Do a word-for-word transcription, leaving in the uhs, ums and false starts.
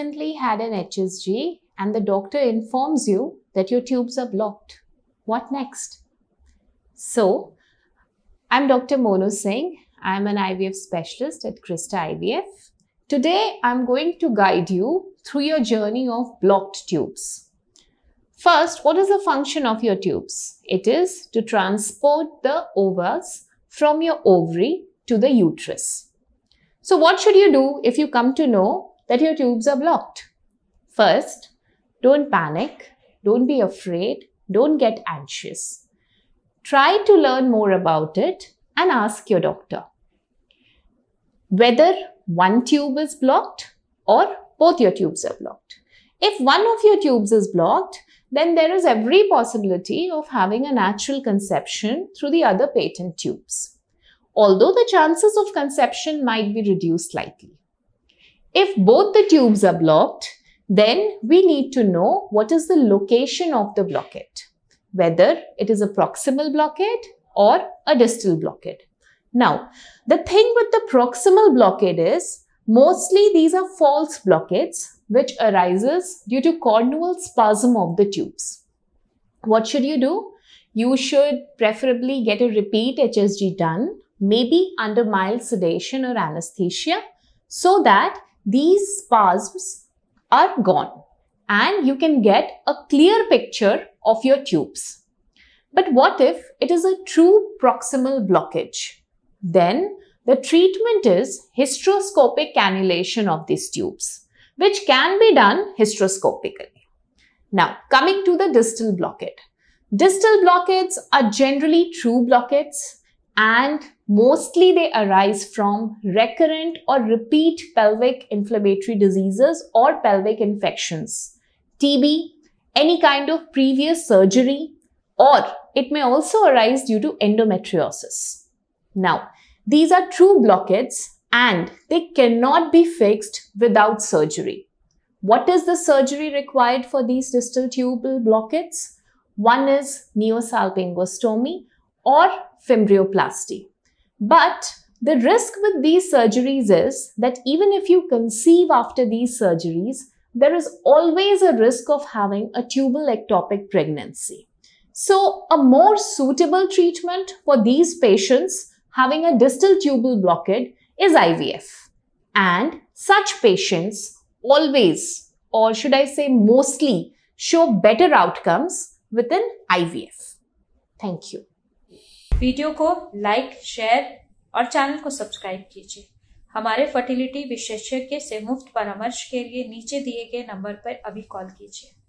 recently had an H S G and the doctor informs you that your tubes are blocked. What next? So, I'm Doctor Monu Singh. I'm an I V F specialist at Crysta I V F. Today, I'm going to guide you through your journey of blocked tubes. First, what is the function of your tubes? It is to transport the ovules from your ovary to the uterus. So what should you do if you come to know that your tubes are blocked? First, don't panic, don't be afraid, don't get anxious. Try to learn more about it and ask your doctor whether one tube is blocked or both your tubes are blocked. If one of your tubes is blocked, then there is every possibility of having a natural conception through the other patent tubes, although the chances of conception might be reduced slightly. If both the tubes are blocked, then we need to know what is the location of the blockade, whether it is a proximal blockade or a distal blockade. Now, the thing with the proximal blockade is mostly these are false blockades which arises due to cornual spasm of the tubes. What should you do? You should preferably get a repeat H S G done, maybe under mild sedation or anesthesia, so that these spasms are gone and you can get a clear picture of your tubes. But what if it is a true proximal blockage? Then the treatment is hysteroscopic cannulation of these tubes, which can be done hysteroscopically. Now, coming to the distal blockade. Distal blockades are generally true blockades and mostly they arise from recurrent or repeat pelvic inflammatory diseases or pelvic infections, T B, any kind of previous surgery, or it may also arise due to endometriosis. Now, these are true blockades and they cannot be fixed without surgery. What is the surgery required for these distal tubal blockades? One is neosalpingostomy or fimbrioplasty. But the risk with these surgeries is that even if you conceive after these surgeries, there is always a risk of having a tubal ectopic pregnancy. So a more suitable treatment for these patients having a distal tubal blockade is I V F. And such patients always, or should I say mostly, show better outcomes with an I V F. Thank you. Video को like, share और channel को subscribe कीजिए। हमारे fertility विशेषज्ञ से मुफ्त परामर्श के लिए नीचे दिए गए नंबर पर अभी कॉल कीजिए।